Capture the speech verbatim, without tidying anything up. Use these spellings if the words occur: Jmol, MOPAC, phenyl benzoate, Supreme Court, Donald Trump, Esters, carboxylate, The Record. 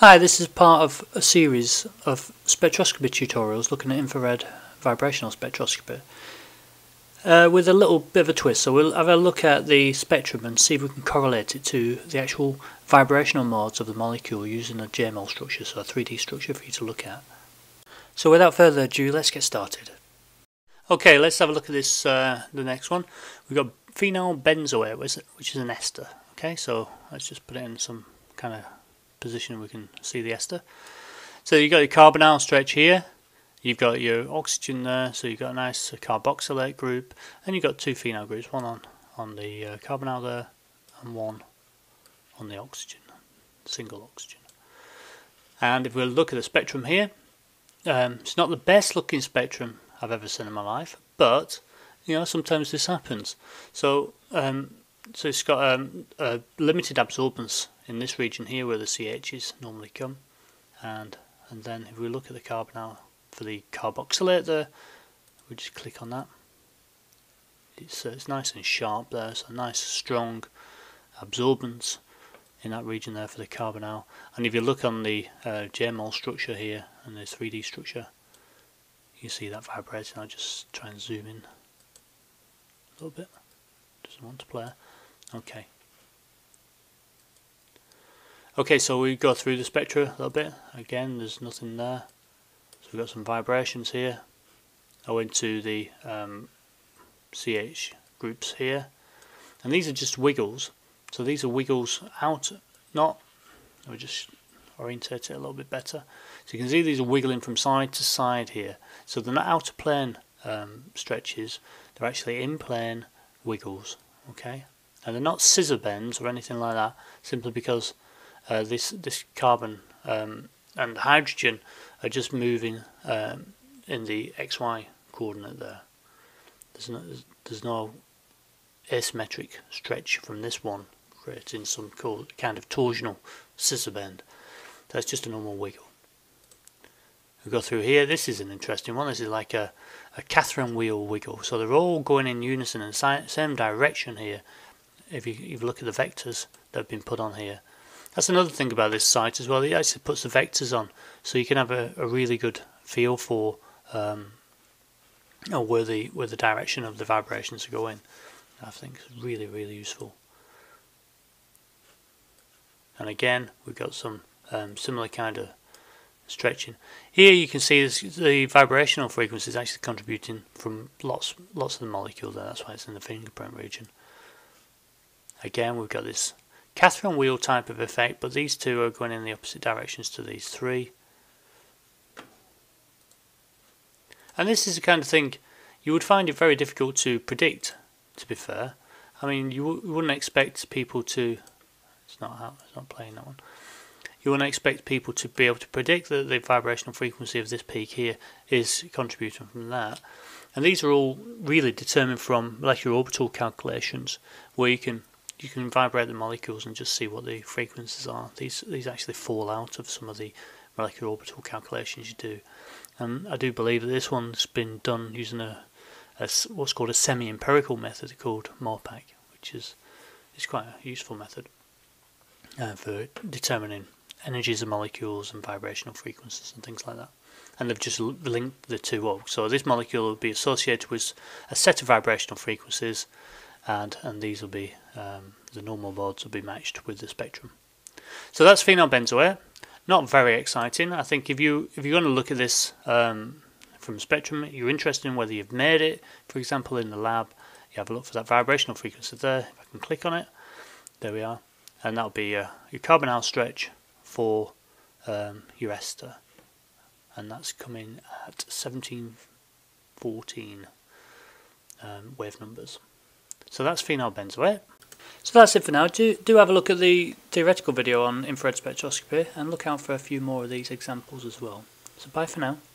Hi, this is part of a series of spectroscopy tutorials looking at infrared vibrational spectroscopy uh, with a little bit of a twist. So we'll have a look at the spectrum and see if we can correlate it to the actual vibrational modes of the molecule using a Jmol structure, so a three D structure for you to look at. So without further ado, let's get started. Okay, let's have a look at this, uh, the next one. We've got phenyl benzoate, which is an ester. Okay, so let's just put it in some kind of position we can see the ester. So you've got your carbonyl stretch here, you've got your oxygen there, so you've got a nice carboxylate group, and you've got two phenyl groups, one on, on the uh, carbonyl there and one on the oxygen, single oxygen. And if we look at the spectrum here, um, it's not the best looking spectrum I've ever seen in my life, but you know, sometimes this happens. So um, so it's got um, a limited absorbance in this region here where the C H's normally come, and and then if we look at the carbonyl for the carboxylate there, we just click on that. It's, uh, it's nice and sharp there, so nice strong absorbance in that region there for the carbonyl. And if you look on the uh, Jmol structure here and the three D structure, you see that vibrating. I'll just try and zoom in a little bit. Doesn't want to play. Okay. Okay, so we go through the spectra a little bit. Again, there's nothing there. So we've got some vibrations here owing to the um, C H groups here. And these are just wiggles. So these are wiggles out, not, I'll just orientate it a little bit better. So you can see these are wiggling from side to side here. So they're not outer plane um, stretches, they're actually in plane wiggles. Okay? And they're not scissor bends or anything like that, simply because Uh, this this carbon um, and hydrogen are just moving um, in the X Y coordinate there. There's no, there's no asymmetric stretch from this one, creating some kind of torsional scissor bend. That's just a normal wiggle. We go through here. This is an interesting one. This is like a, a Catherine wheel wiggle. So they're all going in unison in the same direction here. If you, if you look at the vectors that have been put on here. That's another thing about this site as well, it actually puts the vectors on, so you can have a, a really good feel for um, you know, where, the, where the direction of the vibrations are going. I think it's really, really useful. And again, we've got some um, similar kind of stretching. Here you can see this, the vibrational frequency is actually contributing from lots, lots of the molecule there, that's why it's in the fingerprint region. Again, we've got this Catherine wheel type of effect, but these two are going in the opposite directions to these three. And this is the kind of thing you would find it very difficult to predict, to be fair. I mean, you, w you wouldn't expect people to... It's not how, it's not playing that one. You wouldn't expect people to be able to predict that the vibrational frequency of this peak here is contributing from that. And these are all really determined from molecular orbital calculations, where you can you can vibrate the molecules and just see what the frequencies are. These these actually fall out of some of the molecular orbital calculations you do. And I do believe that this one's been done using a, a what's called a semi-empirical method called MOPAC, which is, is quite a useful method uh, for determining energies of molecules and vibrational frequencies and things like that. And they've just linked the two up. So this molecule will be associated with a set of vibrational frequencies, And, and these will be, um, the normal modes will be matched with the spectrum. So that's phenyl benzoate. Not very exciting. I think if, you, if you're going to look at this um, from spectrum, you're interested in whether you've made it, for example, in the lab, you have a look for that vibrational frequency there. If I can click on it, there we are. And that'll be uh, your carbonyl stretch for um, your ester. And that's coming at seventeen fourteen um, wave numbers. So that's phenyl benzoate. So that's it for now. Do, do have a look at the theoretical video on infrared spectroscopy and look out for a few more of these examples as well. So bye for now.